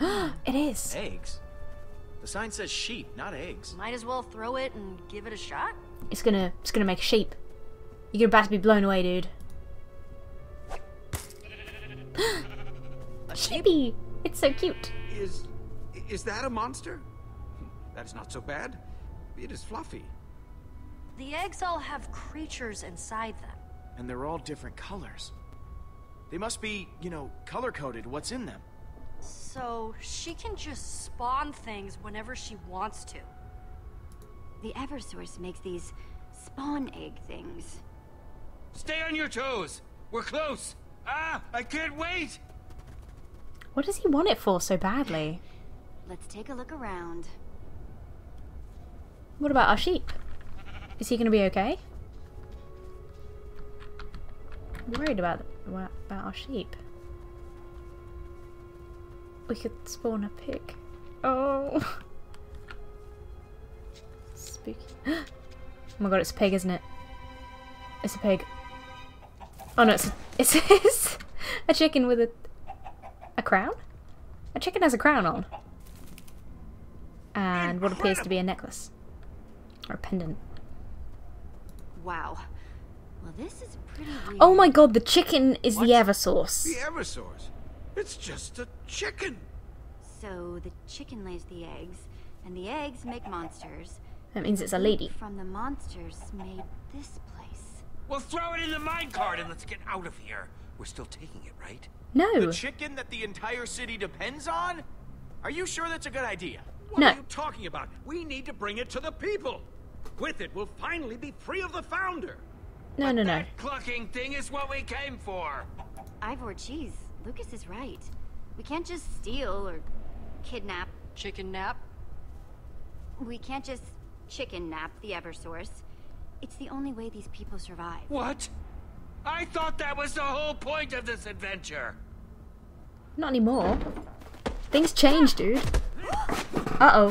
It is. Eggs? The sign says sheep, not eggs. Might as well throw it and give it a shot. It's gonna make a sheep. You're about to be blown away, dude. Sheepy! It's so cute. Is that a monster? That's not so bad. It is fluffy. The eggs all have creatures inside them. And they're all different colors. They must be, you know, color-coded what's in them. So she can just spawn things whenever she wants to. The Eversource makes these spawn egg things. Stay on your toes! We're close! Ah! I can't wait! What does he want it for so badly? Let's take a look around. What about our sheep? Is he gonna be okay? I'm worried about our sheep. We could spawn a pig. Oh, spooky! Oh my god, it's a pig, isn't it? It's a pig. Oh no, it's a chicken with a crown. A chicken has a crown on, and what appears to be a necklace or a pendant. Wow. Well, this is pretty weird. Oh my god, the chicken is the Eversource. The Eversource? It's just a chicken. So the chicken lays the eggs, and the eggs make monsters. That means it's a lady. From the monsters made this place. Well, throw it in the minecart and let's get out of here. We're still taking it, right? No. The chicken that the entire city depends on? Are you sure that's a good idea? What are you talking about? We need to bring it to the people. With it, we'll finally be free of the Founder. No, no, no. That clucking thing is what we came for. Ivor, cheese. Lucas is right. We can't just steal or kidnap. Chicken nap? We can't just chicken nap the Eversource. It's the only way these people survive. What? I thought that was the whole point of this adventure. Not anymore. Things change, dude. Uh-oh.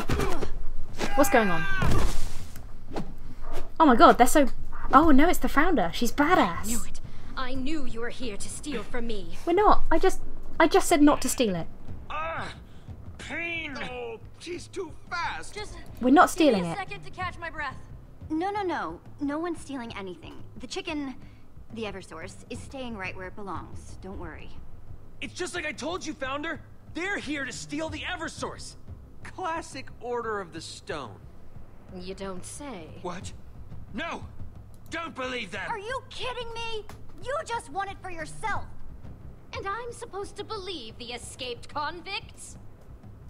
What's going on? Oh my god, they're so... Oh no, it's the Founder. She's badass. I knew it. I knew you were here to steal from me. We're not. I just said not to steal it. Pain. Oh, she's too fast. Just we're not stealing it. Give me a second to catch my breath. No, no, no. No one's stealing anything. The chicken, the Eversource, is staying right where it belongs. Don't worry. It's just like I told you, Founder. They're here to steal the Eversource. Classic Order of the Stone. You don't say. What? No. Don't believe that! Are you kidding me? You just want it for yourself! And I'm supposed to believe the escaped convicts?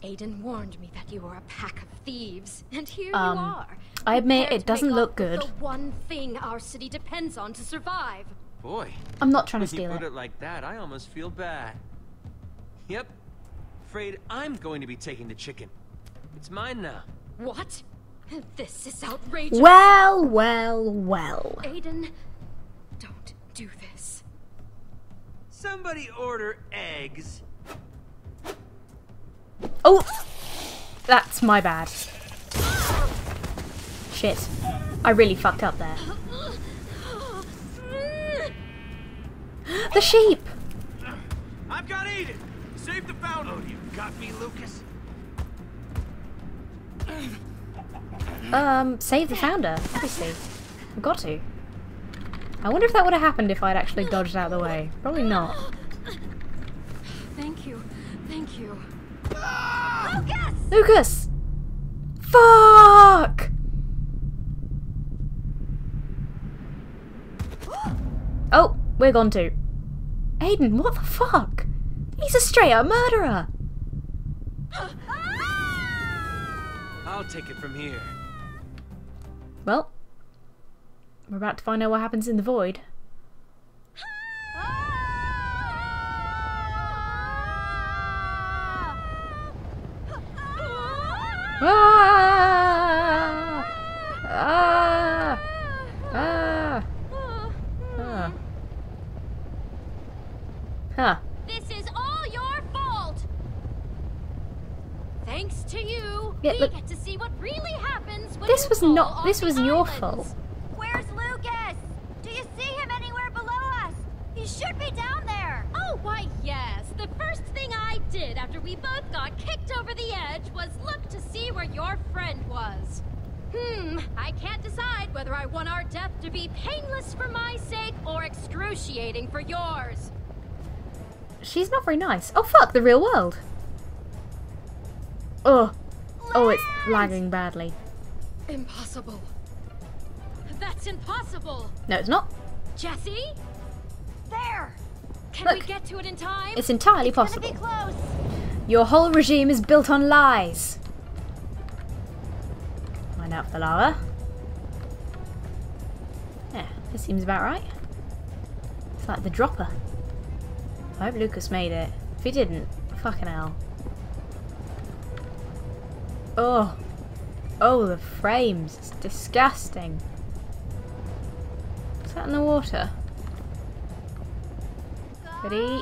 Aiden warned me that you were a pack of thieves, and here you are. I admit it doesn't look good. The one thing our city depends on to survive. Boy, I'm not trying to steal it. If you put it like that, I almost feel bad. Yep. Afraid I'm going to be taking the chicken. It's mine now. What? This is outrageous. Well, well, well. Aiden, don't do this. Somebody order eggs. Oh, that's my bad. Shit, I really fucked up there. The sheep. I've got Aiden. Save the Founder. Oh, you got me, Lucas. Save the Founder, obviously. I've got to. I wonder if that would have happened if I'd actually dodged out of the way. Probably not. Thank you. Thank you. Lucas! Lucas! Fuck! Oh, we're gone too. Aiden, what the fuck? He's a straight up murderer! I'll take it from here. Well, we're about to find out what happens in the void. Huh. This is all your fault. Thanks to you, we get to see what really happens when this was not. This was your fault. Where's Lucas? Do you see him anywhere below us? He should be down there. Oh, why yes. The first thing I did after we both got kicked over the edge was look to see where your friend was. I can't decide whether I want our death to be painless for my sake or excruciating for yours. She's not very nice. Oh fuck, the real world. Ugh. Oh, it's lagging badly. Impossible. That's impossible. No, it's not. Jesse? There! Can we get to it in time? It's entirely possible. It's gonna be close. Your whole regime is built on lies. Mine out for the lava. Yeah, this seems about right. It's like the dropper. I hope Lucas made it. If he didn't, fucking hell. Oh. Oh, the frames. It's disgusting. Is that in the water? Ready?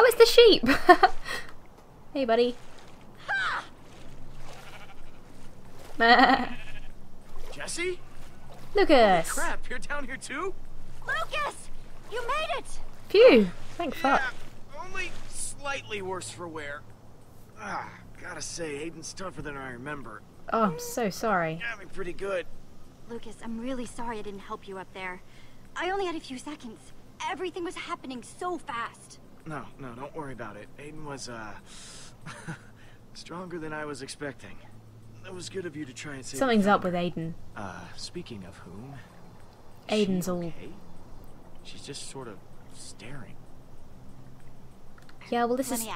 Oh, it's the sheep! Hey, buddy. Jesse? Lucas! Holy crap, you're down here too? Lucas! You made it! Phew! Thank fuck. Only slightly worse for wear. Ah, gotta say, Aiden's tougher than I remember. Oh, I'm so sorry. Yeah, I mean, pretty good. Lucas, I'm really sorry I didn't help you up there. I only had a few seconds. Everything was happening so fast. No, no, don't worry about it. Aiden was, stronger than I was expecting. It was good of you to try and save Something's up with Aiden. Speaking of whom... Aiden's all... Okay? She's just sort of staring. Yeah, well this is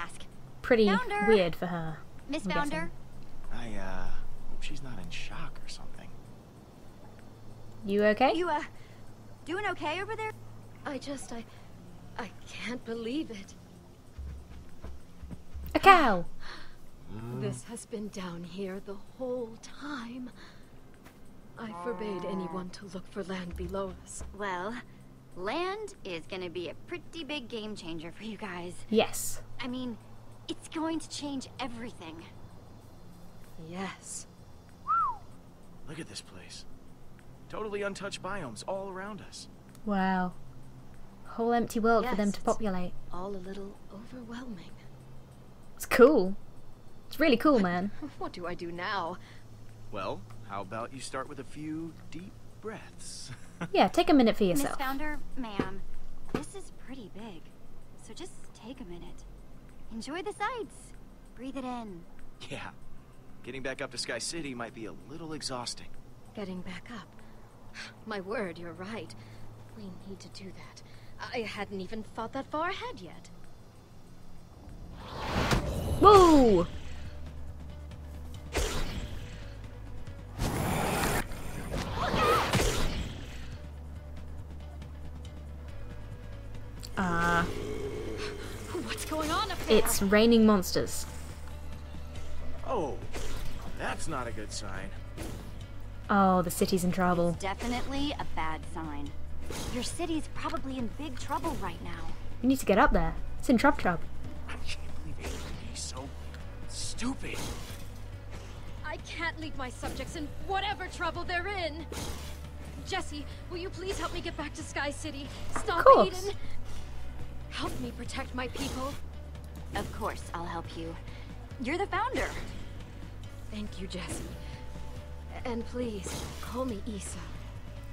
pretty weird for her. Miss Founder? I, hope she's not in shock or something. You okay? You, doing okay over there? I can't believe it. A cow! This has been down here the whole time. I forbade anyone to look for land below us. Well, land is gonna be a pretty big game changer for you guys. Yes. I mean, it's going to change everything. Yes. Look at this place. Totally untouched biomes all around us. Wow. Whole empty world for them to populate. All a little overwhelming. It's cool. It's really cool, man. What do I do now? Well, how about you start with a few deep breaths? Yeah, take a minute for yourself. Miss Founder, ma'am, this is pretty big. So just take a minute. Enjoy the sights. Breathe it in. Yeah. Getting back up to Sky City might be a little exhausting. Getting back up? My word, you're right. We need to do that. I hadn't even thought that far ahead yet. Whoa! What's going on up there? It's raining monsters. Oh, that's not a good sign. Oh, the city's in trouble. It's definitely a bad sign. Your city's probably in big trouble right now. You need to get up there. It's in Trop. I can't believe he's so stupid. I can't leave my subjects in whatever trouble they're in. Jesse, will you please help me get back to Sky City? Stop Aiden. Help me protect my people. Of course, I'll help you. You're the founder. Thank you, Jesse. And please, call me Isa.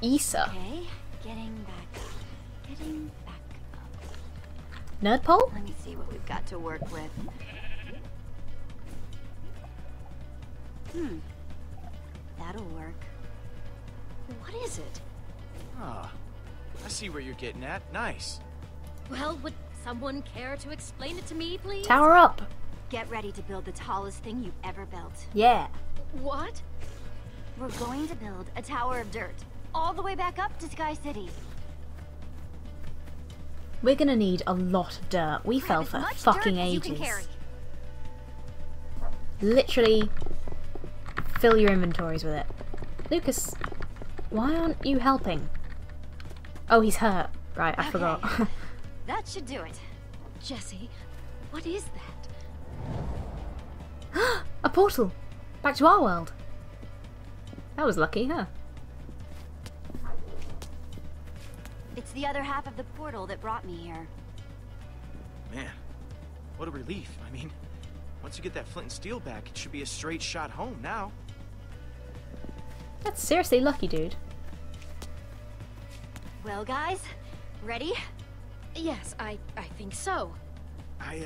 Isa? Okay, getting back up. Getting back up. Nerdpole? Let me see what we've got to work with. That'll work. What is it? Ah, I see where you're getting at. Nice. Well, would someone care to explain it to me, please? Tower up. Get ready to build the tallest thing you've ever built. Yeah. What? We're going to build a tower of dirt, all the way back up to Sky City. We're gonna need a lot of dirt. We fell for fucking ages. Literally, fill your inventories with it. Lucas, why aren't you helping? Oh, he's hurt. Right, I forgot. That should do it. Jesse, what is that? A portal! Back to our world. That was lucky, huh? It's the other half of the portal that brought me here. Man, What a relief. I mean, once you get that flint and steel back, it should be a straight shot home now. That's seriously lucky, dude. Well, guys, ready? Yes, I think so. I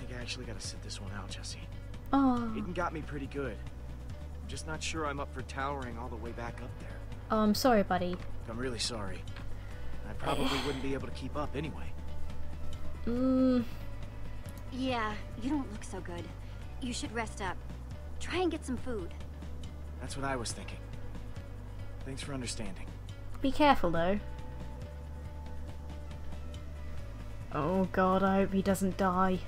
think I actually gotta sit this one out, Jesse. Oh. Aiden got me pretty good. I'm just not sure I'm up for towering all the way back up there. Oh, I'm sorry, buddy. I'm really sorry. I probably wouldn't be able to keep up anyway. Yeah, you don't look so good. You should rest up. Try and get some food. That's what I was thinking. Thanks for understanding. Be careful, though. Oh god, I hope he doesn't die.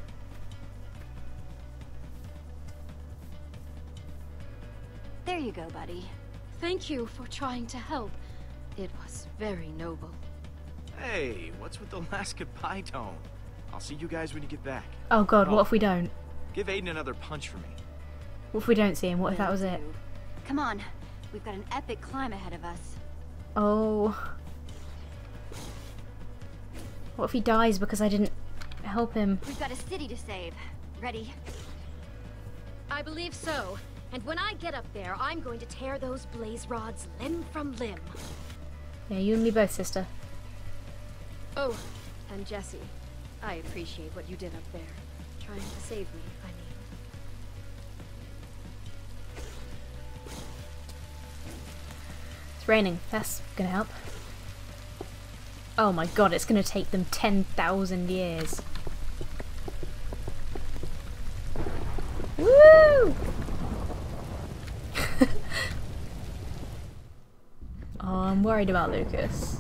There you go, buddy. Thank you for trying to help. It was very noble. Hey, what's with the last goodbye tone? I'll see you guys when you get back. Oh god, what if we don't? Give Aiden another punch for me. What if we don't see him? What if that was it? Come on, we've got an epic climb ahead of us. Oh. What if he dies because I didn't help him? We've got a city to save. Ready? I believe so. And when I get up there, I'm going to tear those blaze rods limb from limb. Yeah, you and me both, sister. Oh, and Jesse, I appreciate what you did up there. Trying to save me, I mean. It's raining. That's gonna help. Oh my god, it's gonna take them 10,000 years. Woo! Oh, I'm worried about Lucas.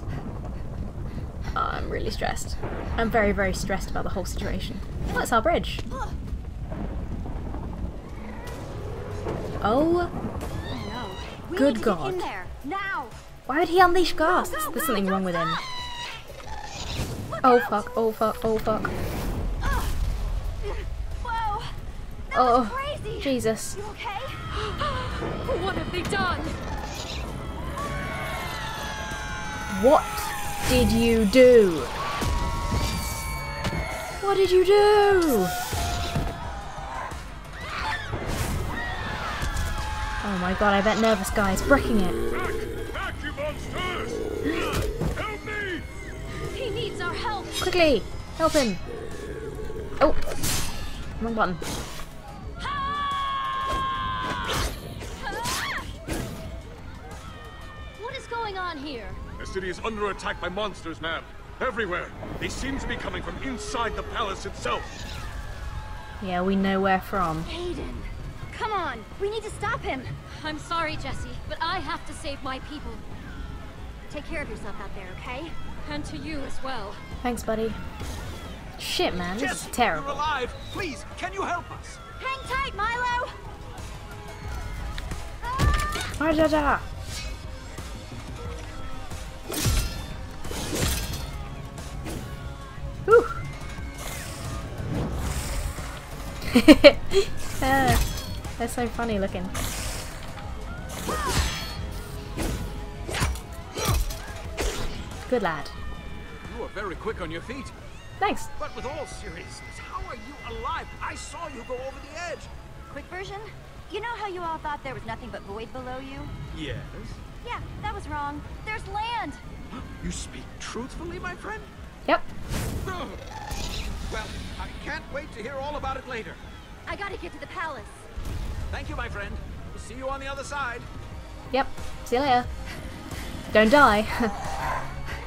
I'm really stressed. I'm very, very stressed about the whole situation. Oh, it's our bridge. Oh, good god. Why would he unleash ghasts? There's something wrong with him. Oh fuck, oh fuck, oh fuck. Oh, Jesus. What have they done? What? Did you do? What did you do? Oh my god, I bet Nervous Guy is bricking it. Back, you monsters! Help me! He needs our help! Quickly! Help him! Oh! Wrong button. What is going on here? The city is under attack by monsters, ma'am. Everywhere. They seem to be coming from inside the palace itself. Yeah, we know where from. Aiden, come on. We need to stop him. I'm sorry, Jesse, but I have to save my people. Take care of yourself out there, okay? And to you as well. Thanks, buddy. Shit, man, Jesse, this is terrible. You're alive. Please, can you help us? Hang tight, Milo. Ah! They're so funny looking. Good lad. You were very quick on your feet. Thanks. But with all seriousness, how are you alive? I saw you go over the edge. Quick version? You know how you all thought there was nothing but void below you? Yes. Yeah, that was wrong. There's land. You speak truthfully, my friend? Yep. Well, I can't wait to hear all about it later. I gotta get to the palace. Thank you, my friend. We'll see you on the other side. Yep. See you later. Don't die.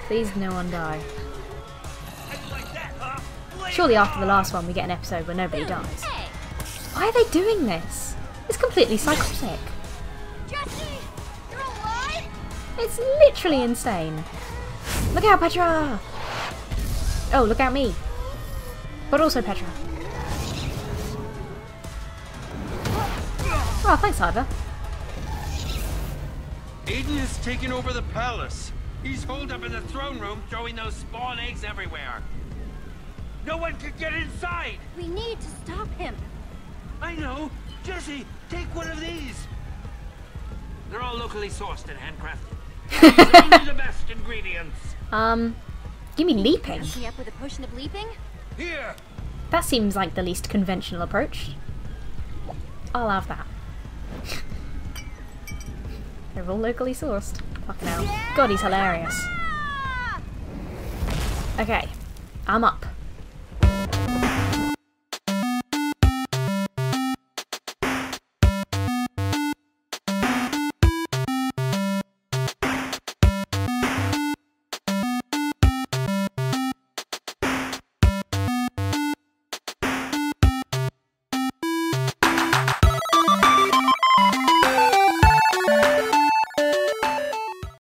Please, no one die. Surely after the last one we get an episode where nobody dies. Why are they doing this? It's completely psychotic. Jesse, you're alive? It's literally insane. Look out, Petra! Oh, look out me. But also Petra. Oh, thanks, Isa. Aiden has taken over the palace. He's holed up in the throne room, throwing those spawn eggs everywhere. No one can get inside! We need to stop him. I know. Jesse, take one of these. They're all locally sourced and handcrafted. Only the best ingredients. Give me leaping. Is he up with a potion of leaping? Here! That seems like the least conventional approach. I'll have that. They're all locally sourced. Fucking hell. God, he's hilarious. Okay, I'm up.